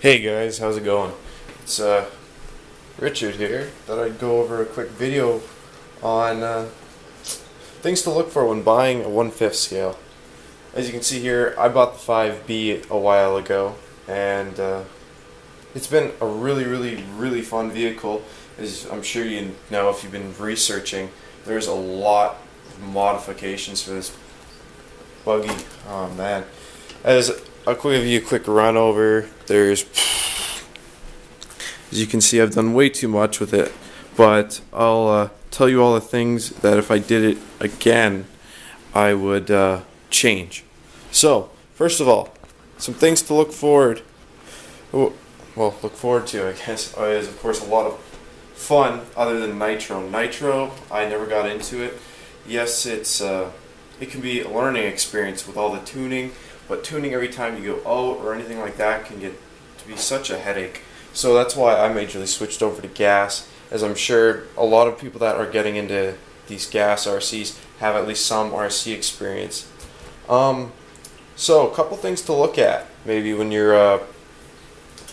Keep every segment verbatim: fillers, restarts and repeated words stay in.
Hey guys, how's it going? It's uh, Richard here. Thought I'd go over a quick video on uh, things to look for when buying a one fifth scale. As you can see here, I bought the five B a while ago, and uh, it's been a really, really, really fun vehicle. As I'm sure you know if you've been researching, there's a lot of modifications for this buggy. Oh man. As I'll give you a quick run over. There's, as you can see, I've done way too much with it, but I'll uh, tell you all the things that if I did it again, I would uh, change. So, first of all, some things to look forward, well, look forward to, I guess, is of course a lot of fun other than Nitro. Nitro, I never got into it. Yes, it's uh, it can be a learning experience with all the tuning. But tuning every time you go out or anything like that can get to be such a headache. So that's why I majorly switched over to gas, as I'm sure a lot of people that are getting into these gas R Cs have at least some R C experience. Um, so a couple things to look at maybe when you're uh,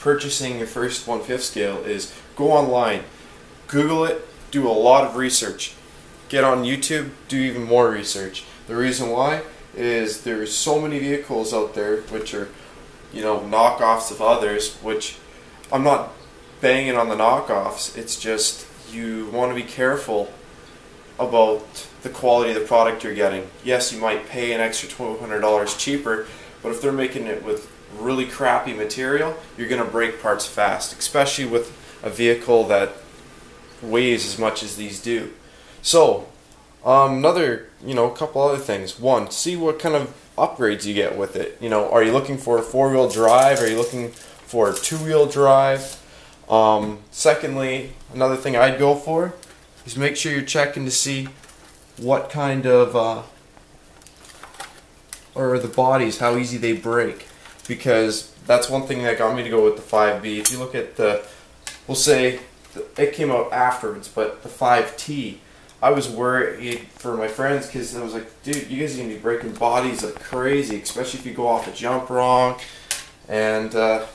purchasing your first one fifth scale is go online, Google it, do a lot of research, get on YouTube, do even more research. The reason why is there's so many vehicles out there which are, you know, knockoffs of others, which I'm not banging on the knockoffs, it's just you want to be careful about the quality of the product you're getting. Yes, you might pay an extra twelve hundred dollars cheaper, but if they're making it with really crappy material, you're going to break parts fast, especially with a vehicle that weighs as much as these do. So, Um, another, you know, a couple other things. One, see what kind of upgrades you get with it. You know, are you looking for a four-wheel drive? Are you looking for a two-wheel drive? Um, secondly, another thing I'd go for is make sure you're checking to see what kind of, uh, or the bodies, how easy they break. Because that's one thing that got me to go with the five B. If you look at the, we'll say, it came out afterwards, but the five T. I was worried for my friends because I was like, dude, you guys are going to be breaking bodies like crazy, especially if you go off a jump wrong. And, uh,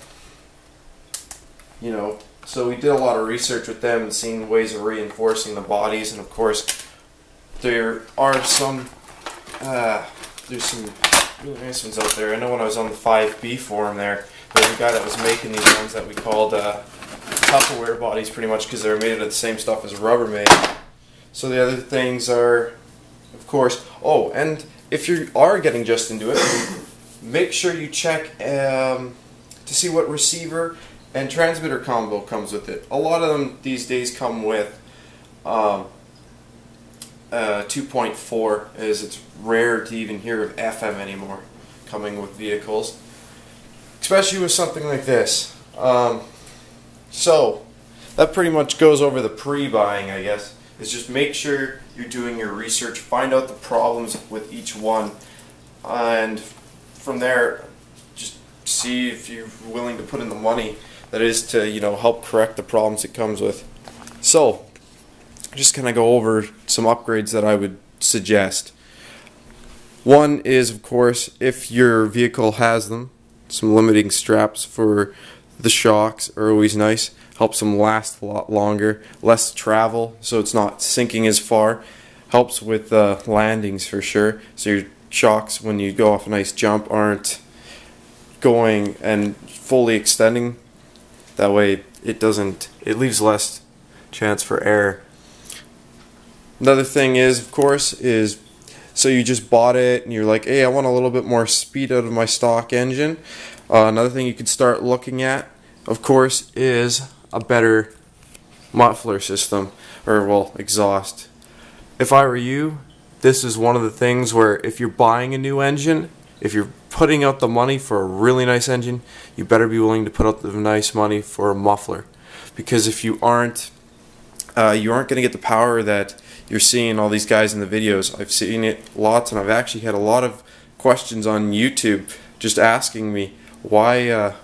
you know, so we did a lot of research with them and seeing ways of reinforcing the bodies. And, of course, there are some, uh, there's some really nice ones out there. I know when I was on the five B forum there, there was a guy that was making these ones that we called uh, Tupperware bodies pretty much because they were made out of the same stuff as Rubbermaid. So the other things are, of course, oh, and if you are getting just into it, make sure you check um, to see what receiver and transmitter combo comes with it. A lot of them these days come with um, uh, two point four, as it's rare to even hear of F M anymore coming with vehicles, especially with something like this. Um, so that pretty much goes over the pre-buying, I guess. Is just make sure you're doing your research, find out the problems with each one, and from there just see if you're willing to put in the money that is to, you know, help correct the problems it comes with. So just gonna go over some upgrades that I would suggest. One is, of course, if your vehicle has them, some limiting straps for the shocks are always nice. Helps them last a lot longer, less travel, so it's not sinking as far. Helps with uh, landings for sure, so your shocks when you go off a nice jump aren't going and fully extending. That way it doesn't, it leaves less chance for error. Another thing is, of course, is so you just bought it and you're like, hey, I want a little bit more speed out of my stock engine. Uh, another thing you could start looking at, of course, is a better muffler system, or well, exhaust. If I were you, this is one of the things where if you're buying a new engine, if you're putting out the money for a really nice engine, you better be willing to put out the nice money for a muffler, because if you aren't, uh, you aren't going to get the power that you're seeing all these guys in the videos. I've seen it lots, and I've actually had a lot of questions on YouTube just asking me why uh,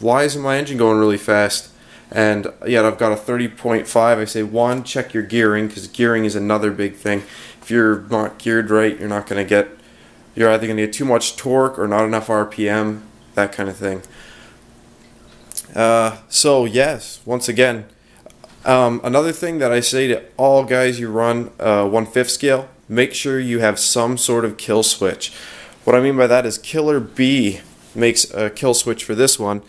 why isn't my engine going really fast? And yet I've got a thirty point five. I say, one, check your gearing, because gearing is another big thing. If you're not geared right, you're not going to get, you're either going to get too much torque or not enough R P M, that kind of thing. Uh, so yes, once again, um, another thing that I say to all guys you run uh, one fifth scale, make sure you have some sort of kill switch. What I mean by that is Killer B makes a kill switch for this one.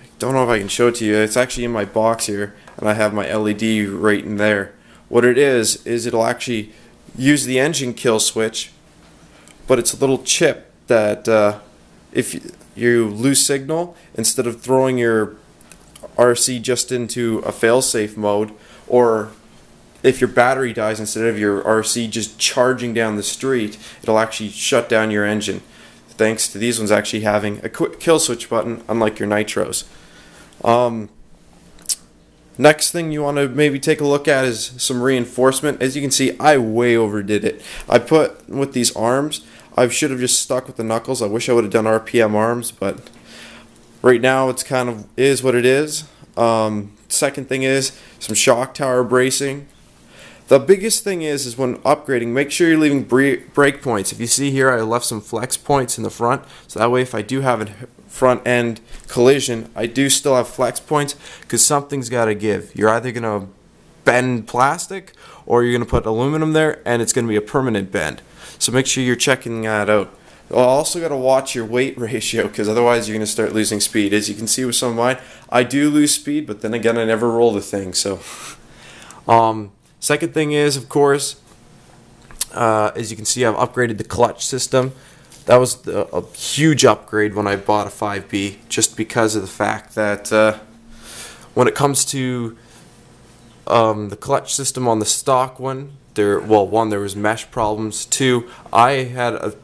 I don't know if I can show it to you. It's actually in my box here, and I have my L E D right in there. What it is, is it'll actually use the engine kill switch, but it's a little chip that uh, if you lose signal, instead of throwing your R C just into a fail-safe mode, or if your battery dies, instead of your R C just charging down the street, it'll actually shut down your engine, thanks to these ones actually having a quick kill switch button, unlike your nitros. Um, next thing you want to maybe take a look at is some reinforcement. As you can see, I way overdid it. I put with these arms, I should have just stuck with the knuckles. I wish I would have done R P M arms, but right now it's kind of is what it is. Um, second thing is some shock tower bracing. The biggest thing is, is when upgrading, make sure you're leaving break points. If you see here, I left some flex points in the front, so that way if I do have a front end collision, I do still have flex points, because something's got to give. You're either going to bend plastic, or you're going to put aluminum there, and it's going to be a permanent bend. So make sure you're checking that out. You'll also got to watch your weight ratio, because otherwise you're going to start losing speed. As you can see with some of mine, I do lose speed, but then again, I never roll the thing, so... um. Second thing is, of course, uh, as you can see, I've upgraded the clutch system. That was the, a huge upgrade when I bought a five B, just because of the fact that uh, when it comes to um, the clutch system on the stock one, there, well, one, there was mesh problems. Two, I had a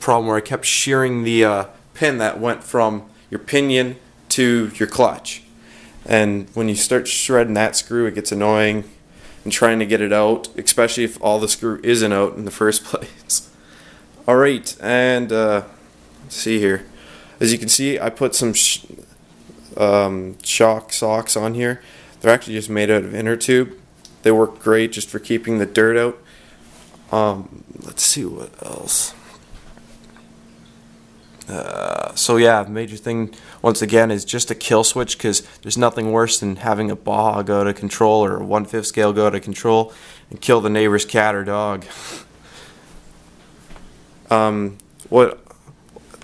problem where I kept shearing the uh, pin that went from your pinion to your clutch. And when you start shredding that screw, it gets annoying. And trying to get it out, especially if all the screw isn't out in the first place. Alright, and uh, let's see here. As you can see, I put some sh um, shock socks on here. They're actually just made out of inner tube. They work great just for keeping the dirt out. Um, let's see what else. Uh, so yeah, major thing once again is just a kill switch, because there's nothing worse than having a Baja go to control or a one fifth scale go to control and kill the neighbor's cat or dog. um, what,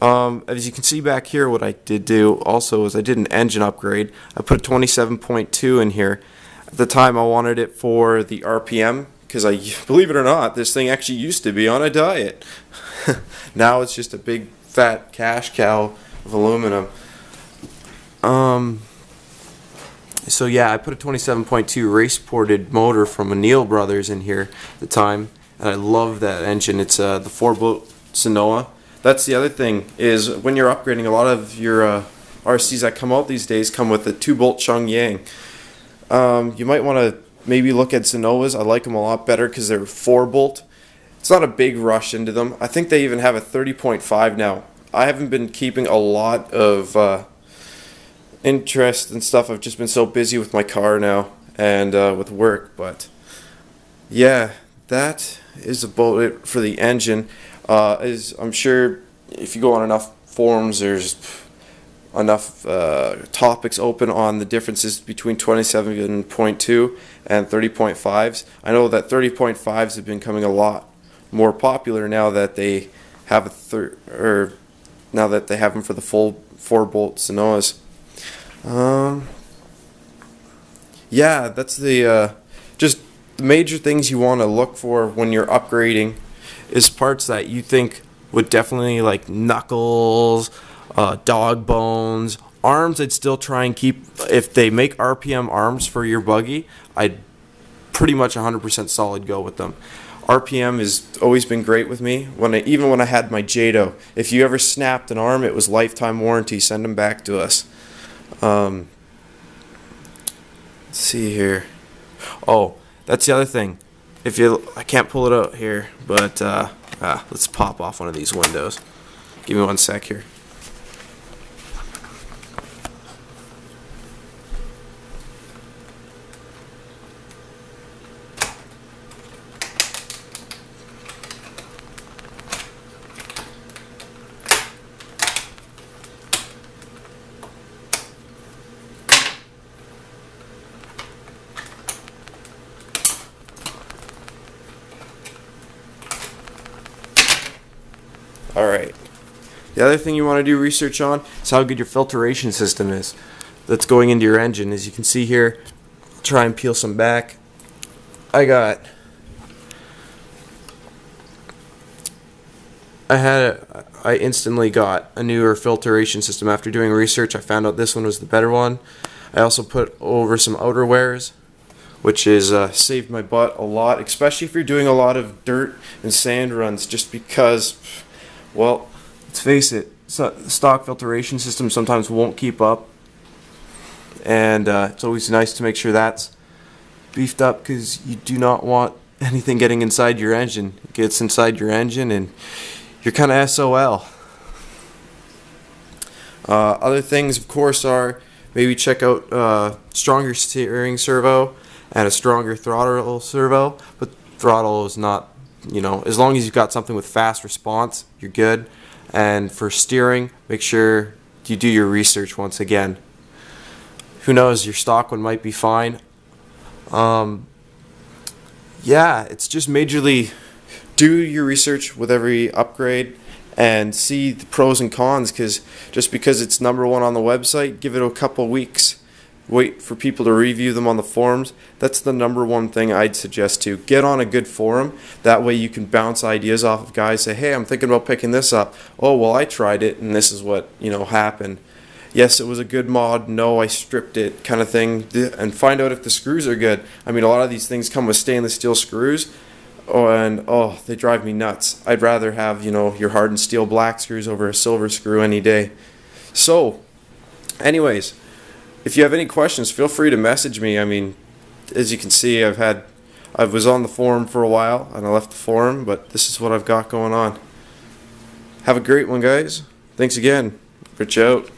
um, as you can see back here, what I did do also is I did an engine upgrade. I put a twenty-seven point two in here. At the time I wanted it for the R P M, because I, believe it or not, this thing actually used to be on a diet. Now it's just a big fat cash cow of aluminum. Um, so yeah, I put a twenty-seven point two race ported motor from O'Neil Brothers in here at the time, and I love that engine. It's uh, the four bolt Sonoa. That's the other thing, is when you're upgrading, a lot of your uh, R Cs that come out these days come with a two bolt Chung Yang. Um, you might want to maybe look at Sonoas. I like them a lot better because they're four bolt. It's not a big rush into them. I think they even have a thirty point five now. I haven't been keeping a lot of uh, interest and stuff. I've just been so busy with my car now and uh, with work. But yeah, that is about it for the engine. Uh, as I'm sure if you go on enough forums, there's enough uh, topics open on the differences between twenty-seven point two and thirty point fives. I know that thirty point fives have been coming a lot more popular now that they have a third, or now that they have them for the full four bolt Sonoas. Um, yeah, that's the uh, just the major things you want to look for when you're upgrading, is parts that you think would definitely, like knuckles, uh, dog bones, arms. I'd still try and keep, if they make R P M arms for your buggy, I'd pretty much one hundred percent solid go with them. R P M has always been great with me. When I, even when I had my Jato, if you ever snapped an arm, it was lifetime warranty. Send them back to us. Um, let's see here. Oh, that's the other thing. If you, I can't pull it out here, but uh, ah, let's pop off one of these windows. Give me one sec here. Alright. The other thing you want to do research on is how good your filtration system is that's going into your engine. As you can see here, try and peel some back. I got... I had a, I instantly got a newer filtration system after doing research. I found out this one was the better one. I also put over some outerwears, which is uh, saved my butt a lot, especially if you're doing a lot of dirt and sand runs, just because, well, let's face it, so stock filtration systems sometimes won't keep up, and uh, it's always nice to make sure that's beefed up, because you do not want anything getting inside your engine. It gets inside your engine and you're kind of S O L. Uh, other things, of course, are maybe check out uh, stronger steering servo and a stronger throttle servo. But throttle is not, you know, as long as you've got something with fast response, you're good. And for steering, make sure you do your research once again. Who knows, your stock one might be fine. Um, yeah, it's just majorly... do your research with every upgrade and see the pros and cons, because just because it's number one on the website, give it a couple weeks. Wait for people to review them on the forums. That's the number one thing I'd suggest to get on a good forum. That way you can bounce ideas off of guys. Say, hey, I'm thinking about picking this up. Oh, well, I tried it and this is what, you know, happened. Yes, it was a good mod. No, I stripped it, kind of thing. And find out if the screws are good. I mean, a lot of these things come with stainless steel screws. Oh, and oh, they drive me nuts. I'd rather have, you know, your hardened steel black screws over a silver screw any day. So, anyways, if you have any questions, feel free to message me. I mean, as you can see, I've had, I was on the forum for a while, and I left the forum, but this is what I've got going on. Have a great one, guys. Thanks again. Rich out.